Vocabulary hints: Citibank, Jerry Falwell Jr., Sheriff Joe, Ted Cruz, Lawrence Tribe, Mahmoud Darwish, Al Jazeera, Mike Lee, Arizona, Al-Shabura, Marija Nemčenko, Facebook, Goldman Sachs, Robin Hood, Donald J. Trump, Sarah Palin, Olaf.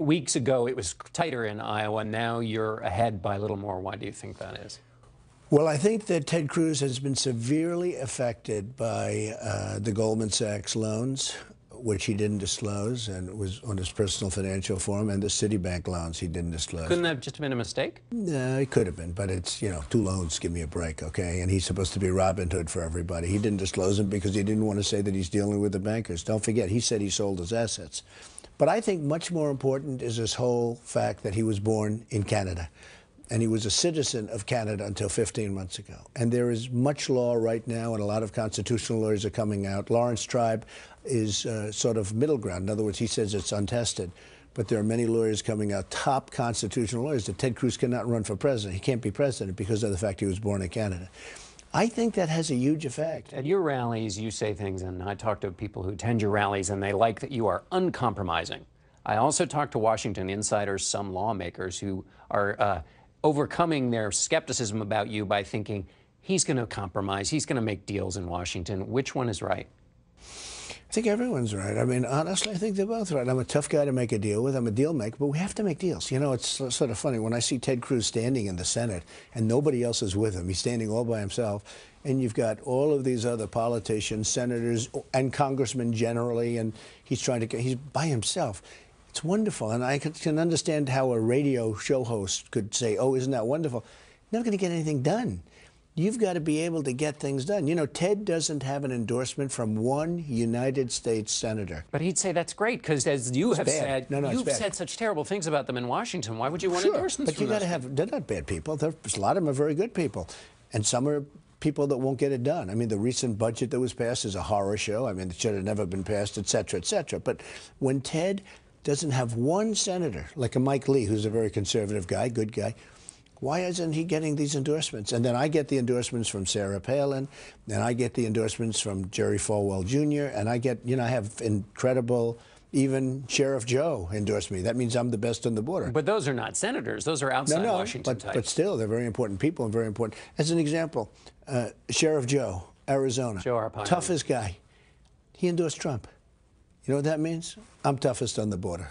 weeks ago it was tighter in Iowa. Now you're ahead by a little more. Why do you think that is? Well, I think that Ted Cruz has been severely affected by the Goldman Sachs loans, which he didn't disclose, and was on his personal financial forum, and the Citibank loans he didn't disclose. Couldn't that have just been a mistake? No, it could have been, but it's, you know, two loans, give me a break, okay? And he's supposed to be Robin Hood for everybody. He didn't disclose them because he didn't want to say that he's dealing with the bankers. Don't forget, he said he sold his assets. But I think much more important is this whole fact that he was born in Canada. And he was a citizen of Canada until 15 months ago. And there is much law right now, and a lot of constitutional lawyers are coming out. Lawrence Tribe is sort of middle ground. In other words, he says it's untested. But there are many lawyers coming out, top constitutional lawyers, that Ted Cruz cannot run for president. He can't be president because of the fact he was born in Canada. I think that has a huge effect. At your rallies, you say things, and I talk to people who attend your rallies, and they like that you are uncompromising. I also talk to Washington insiders, some lawmakers, who are overcoming their skepticism about you by thinking he's going to compromise, he's going to make deals in Washington. Which one is right? I think everyone's right. I mean, honestly, I think they're both right. I'm a tough guy to make a deal with. I'm a deal maker, but we have to make deals. You know, it's sort of funny. When I see Ted Cruz standing in the Senate and nobody else is with him, he's standing all by himself, and you've got all of these other politicians, senators, and congressmen generally, and he's trying to, he's by himself. It's wonderful, and I can understand how a radio show host could say, oh, isn't that wonderful? You're not going to get anything done. You've got to be able to get things done. You know, Ted doesn't have an endorsement from one United States senator. But he'd say that's great, because as you have said, you've said such terrible things about them in Washington. Why would you want endorsements from them? But you got to have, they're not bad people. There's a lot of them are very good people, and some are people that won't get it done. I mean, the recent budget that was passed is a horror show. I mean, it should have never been passed, et cetera, et cetera. But when Ted doesn't have one senator, like a Mike Lee, who's a very conservative guy, good guy, why isn't he getting these endorsements? And then I get the endorsements from Sarah Palin, and I get the endorsements from Jerry Falwell Jr., and I get, you know, I have incredible, even Sheriff Joe endorsed me. That means I'm the best on the border. But those are not senators. Those are outside Washington types. But still, they're very important people and very important. As an example, Sheriff Joe, Arizona, toughest guy, he endorsed Trump. You know what that means? I'm toughest on the border.